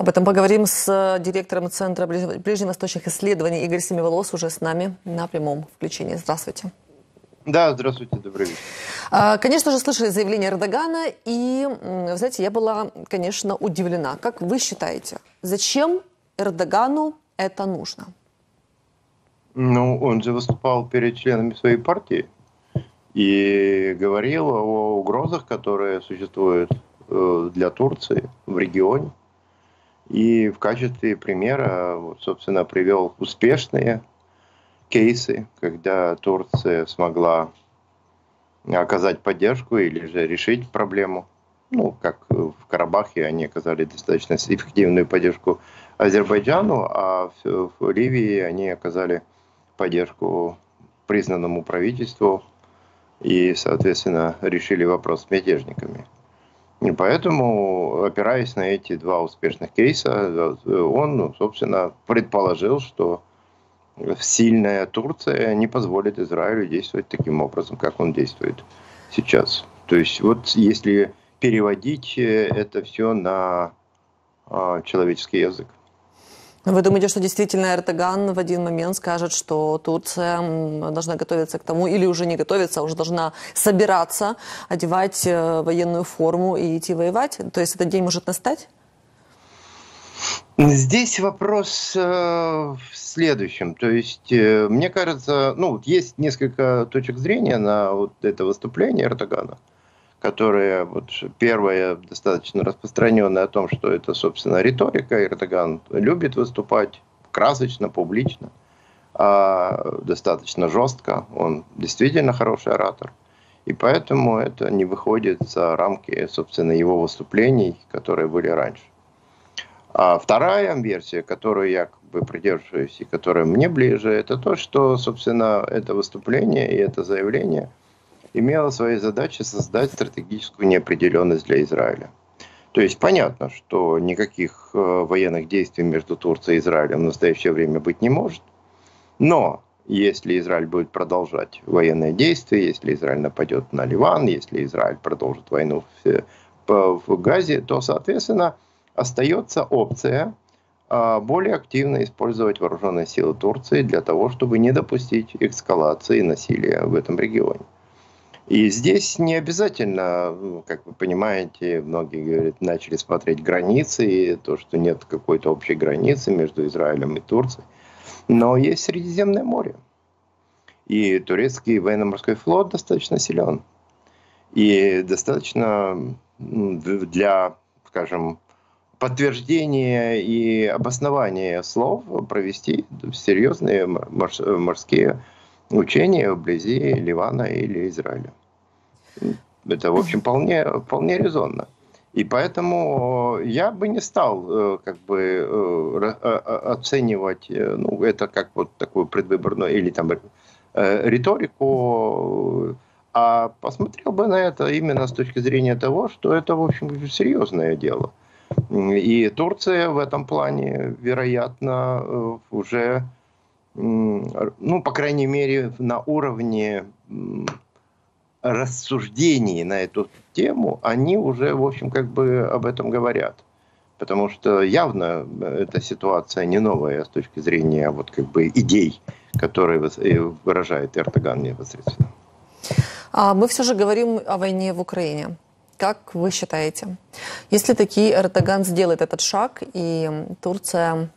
Об этом поговорим с директором Центра ближневосточных исследований Игорь Семиволос уже с нами на прямом включении. Здравствуйте. Да, здравствуйте, добрый вечер. Конечно же, слышали заявление Эрдогана, и, знаете, я была, конечно, удивлена. Как вы считаете, зачем Эрдогану это нужно? Ну, он же выступал перед членами своей партии и говорил о угрозах, которые существуют для Турции в регионе. И в качестве примера, собственно, привел успешные кейсы, когда Турция смогла оказать поддержку или же решить проблему. Ну, как в Карабахе они оказали достаточно эффективную поддержку Азербайджану, а в Ливии они оказали поддержку признанному правительству и, соответственно, решили вопрос с мятежниками. И поэтому, опираясь на эти два успешных кейса, он, собственно, предположил, что сильная Турция не позволит Израилю действовать таким образом, как он действует сейчас. То есть, вот если переводить это все на человеческий язык. Вы думаете, что действительно Эрдоган в один момент скажет, что Турция должна готовиться к тому, или уже не готовится, а уже должна собираться, одевать военную форму и идти воевать? То есть этот день может настать? Здесь вопрос в следующем. То есть, мне кажется, ну, есть несколько точек зрения на вот это выступление Эрдогана, которое вот, первое достаточно распространенное о том, что это, собственно, риторика. Эрдоган любит выступать красочно, публично, достаточно жестко. Он действительно хороший оратор. И поэтому это не выходит за рамки, собственно, его выступлений, которые были раньше. А вторая версия, которую я как бы придерживаюсь и которая мне ближе, это то, что, собственно, это выступление и это заявление имело своей задачей создать стратегическую неопределенность для Израиля. То есть понятно, что никаких военных действий между Турцией и Израилем в настоящее время быть не может. Но если Израиль будет продолжать военные действия, если Израиль нападет на Ливан, если Израиль продолжит войну в Газе, то, соответственно, остается опция более активно использовать вооруженные силы Турции для того, чтобы не допустить эскалации насилия в этом регионе. И здесь не обязательно, как вы понимаете, многие говорят, начали смотреть границы, и то, что нет какой-то общей границы между Израилем и Турцией. Но есть Средиземное море. И турецкий военно-морской флот достаточно силен. И достаточно для, скажем, подтверждение и обоснование слов провести серьезные морские учения вблизи Ливана или Израиля. Это, в общем, вполне резонно. И поэтому я бы не стал как бы оценивать ну, это как вот такую предвыборную или там риторику, а посмотрел бы на это именно с точки зрения того, что это, в общем, серьезное дело. И Турция в этом плане, вероятно, уже, ну, по крайней мере, на уровне рассуждений на эту тему, они уже, в общем, как бы об этом говорят. Потому что явно эта ситуация не новая с точки зрения вот как бы идей, которые выражает Эрдоган непосредственно. А мы все же говорим о войне в Украине. Как вы считаете, если таки Эрдоган сделает этот шаг и Турция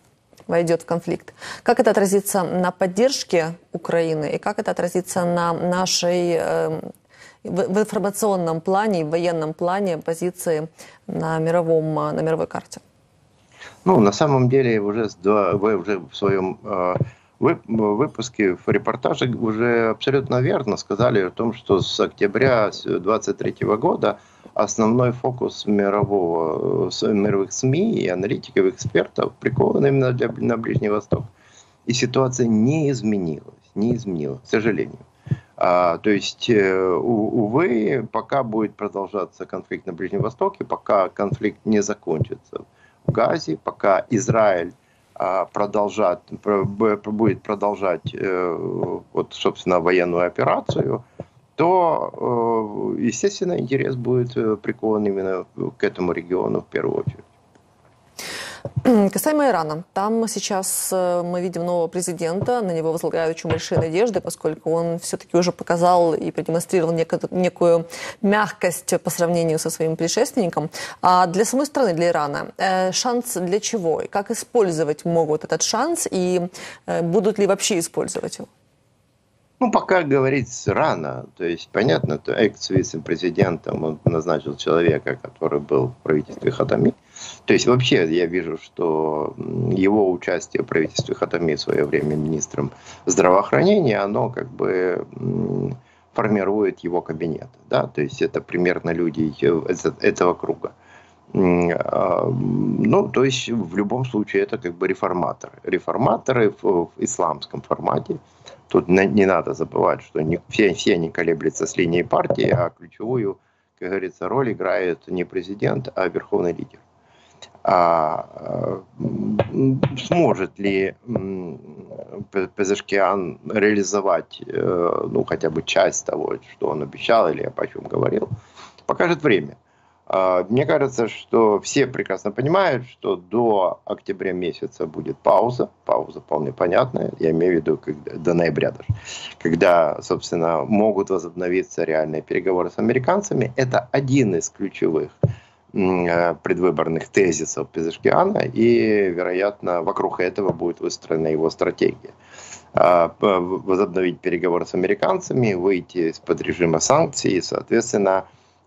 войдет в конфликт, как это отразится на поддержке Украины и как это отразится на нашей в информационном плане, в военном плане позиции на мировой карте? Ну, на самом деле, вы уже в своем выпуске, в репортаже уже абсолютно верно сказали о том, что с октября 2023 года основной фокус мировых СМИ и аналитиков, экспертов прикован именно на Ближний Восток. И ситуация не изменилась, к сожалению. То есть, увы, пока будет продолжаться конфликт на Ближнем Востоке, пока конфликт не закончится в Газе, пока Израиль будет продолжать вот, собственно, военную операцию, то, естественно, интерес будет прикован именно к этому региону в первую очередь. Касаемо Ирана, там сейчас мы видим нового президента, на него возлагают очень большие надежды, поскольку он все-таки уже показал и продемонстрировал некую мягкость по сравнению со своим предшественником. А для самой страны, для Ирана, шанс для чего? И как использовать могут этот шанс? И будут ли вообще использовать его? Ну, пока говорить рано. То есть, понятно, то экс-вице-президентом он назначил человека, который был в правительстве Хатами. То есть, вообще, я вижу, что его участие в правительстве Хатами в свое время министром здравоохранения, оно как бы формирует его кабинет. Да? То есть, это примерно люди этого круга. Ну, то есть, в любом случае, это как бы реформаторы. Реформаторы в исламском формате. Тут не надо забывать, что все не колеблются с линией партии, а ключевую, как говорится, роль играет не президент, а верховный лидер. А сможет ли Пезешкиан реализовать ну, хотя бы часть того, что он обещал или о чем говорил, покажет время. Мне кажется, что все прекрасно понимают, что до октября месяца будет пауза. Пауза вполне понятная, я имею в виду до ноября даже. Когда, собственно, могут возобновиться реальные переговоры с американцами. Это один из ключевых предвыборных тезисов Пезешкиана. И, вероятно, вокруг этого будет выстроена его стратегия. Возобновить переговоры с американцами, выйти из-под режима санкций и, соответственно,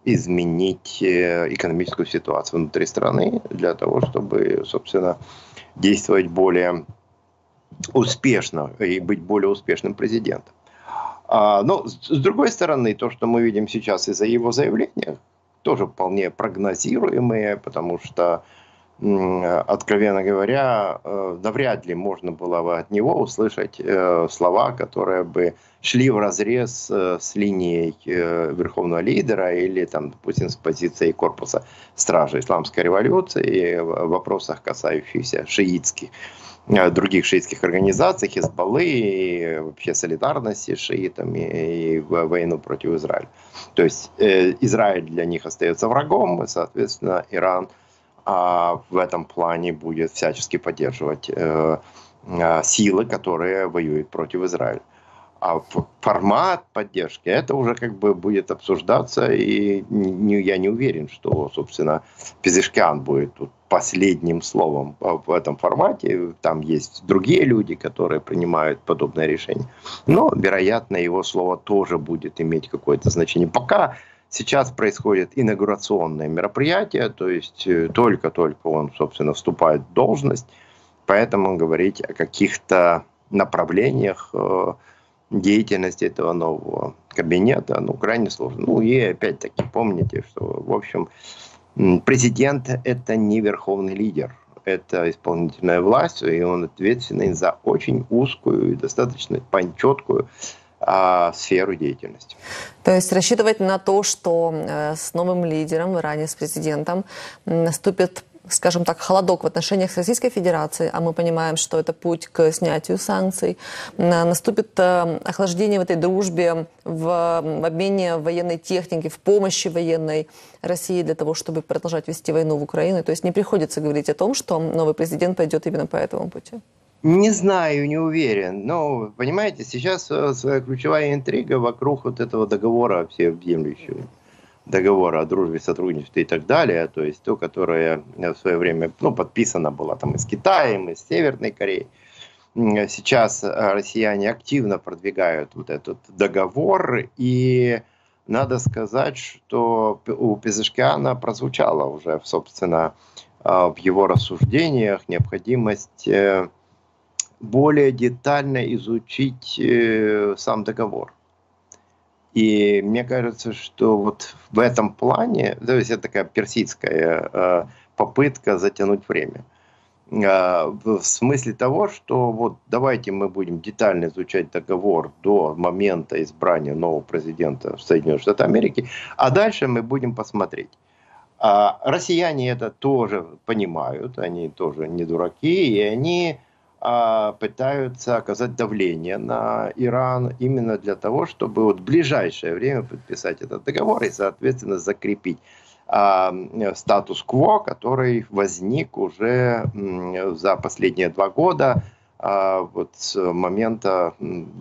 изменить экономическую ситуацию внутри страны для того, чтобы, собственно, действовать более успешно и быть более успешным президентом. Но, с другой стороны, то, что мы видим сейчас из-за его заявления, тоже вполне прогнозируемые, потому что, откровенно говоря, навряд ли можно было бы от него услышать слова, которые бы шли вразрез с линией верховного лидера или, там, допустим, с позиции корпуса стражи исламской революции в вопросах, касающихся шиитских, других шиитских организаций, Хезболлы, вообще солидарности с шиитами и войну против Израиля. То есть Израиль для них остается врагом, и, соответственно, Иран в этом плане будет всячески поддерживать силы, которые воюют против Израиля. А формат поддержки, это уже как бы будет обсуждаться, и я не уверен, что, собственно, Пезешкиан будет тут последним словом в этом формате. Там есть другие люди, которые принимают подобное решение. Но, вероятно, его слово тоже будет иметь какое-то значение. Пока сейчас происходит инаугурационное мероприятие, то есть только-только он, собственно, вступает в должность, поэтому говорить о каких-то направлениях деятельности этого нового кабинета, ну, крайне сложно. Ну, и опять-таки помните, что, в общем, президент – это не верховный лидер, это исполнительная власть, и он ответственный за очень узкую и достаточно четкую сферу деятельности. То есть рассчитывать на то, что с новым лидером в Иране, с президентом, наступит, скажем так, холодок в отношениях с Российской Федерацией, а мы понимаем, что это путь к снятию санкций, наступит охлаждение в этой дружбе, в обмене военной техники, в помощи военной России для того, чтобы продолжать вести войну в Украину. То есть не приходится говорить о том, что новый президент пойдет именно по этому пути. Не знаю, не уверен. Но, понимаете, сейчас ключевая интрига вокруг вот этого договора, всеобъемлющего договора о дружбе, сотрудничестве и так далее. То есть то, которое в свое время подписано было там и с Китаем, и с Северной Кореей. Сейчас россияне активно продвигают вот этот договор. И надо сказать, что у Пезешкиана прозвучало уже, собственно, в его рассуждениях необходимость более детально изучить сам договор. И мне кажется, что вот в этом плане, то есть это такая персидская попытка затянуть время. В смысле того, что вот давайте мы будем детально изучать договор до момента избрания нового президента в Соединенных Штатах Америки, а дальше мы будем посмотреть. Россияне это тоже понимают, они тоже не дураки, и они пытаются оказать давление на Иран именно для того, чтобы вот в ближайшее время подписать этот договор и, соответственно, закрепить статус-кво, который возник уже за последние 2 года, вот с момента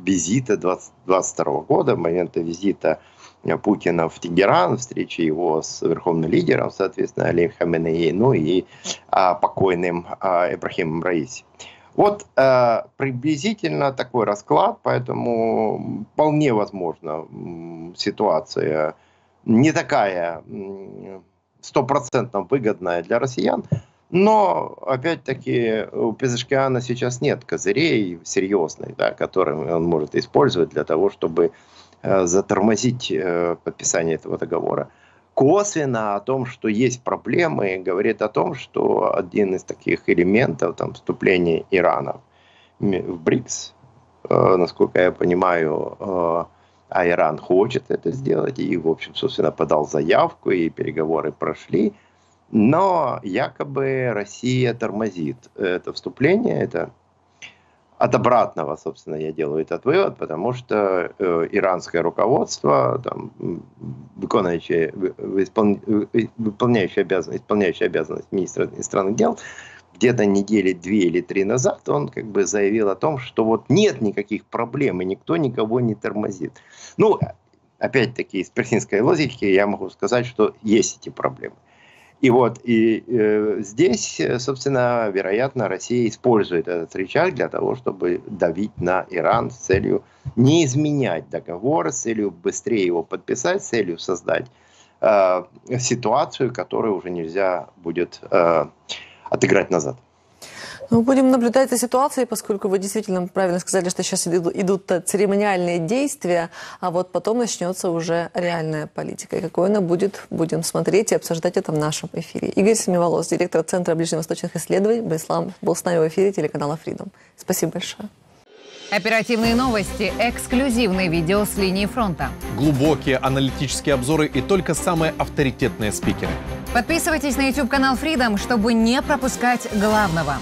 визита 2022 года, момента визита Путина в Тегеран, встречи его с верховным лидером, соответственно, Али Хаменеи, ну и покойным Ибрахимом Раиси. Вот приблизительно такой расклад, поэтому вполне возможно ситуация не такая 100% выгодная для россиян, но опять-таки у Пезешкиана сейчас нет козырей серьезных, да, которые он может использовать для того, чтобы затормозить подписание этого договора. Косвенно о том, что есть проблемы, говорит о том, что один из таких элементов там, вступления Ирана в БРИКС, насколько я понимаю, а Иран хочет это сделать, и, в общем, собственно, подал заявку, и переговоры прошли, но якобы Россия тормозит это вступление, это от обратного, собственно, я делаю этот вывод, потому что иранское руководство, там, исполняющий обязанность министра иностранных дел, где-то недели 2 или 3 назад он как бы заявил о том, что вот нет никаких проблем, и никто никого не тормозит. Ну, опять-таки, из персидской логики я могу сказать, что есть эти проблемы. И вот здесь, собственно, вероятно, Россия использует этот рычаг для того, чтобы давить на Иран с целью не изменять договор, с целью быстрее его подписать, с целью создать ситуацию, которую уже нельзя будет отыграть назад. Ну, будем наблюдать за ситуацией, поскольку вы действительно правильно сказали, что сейчас идут церемониальные действия, а вот потом начнется уже реальная политика. И какой она будет, будем смотреть и обсуждать это в нашем эфире. Игорь Семиволос, директор Центра ближневосточных исследований «Беслам», был с нами в эфире телеканала Freedom. Спасибо большое. Оперативные новости, эксклюзивные видео с линии фронта. Глубокие аналитические обзоры и только самые авторитетные спикеры. Подписывайтесь на YouTube-канал Freedom, чтобы не пропускать главного.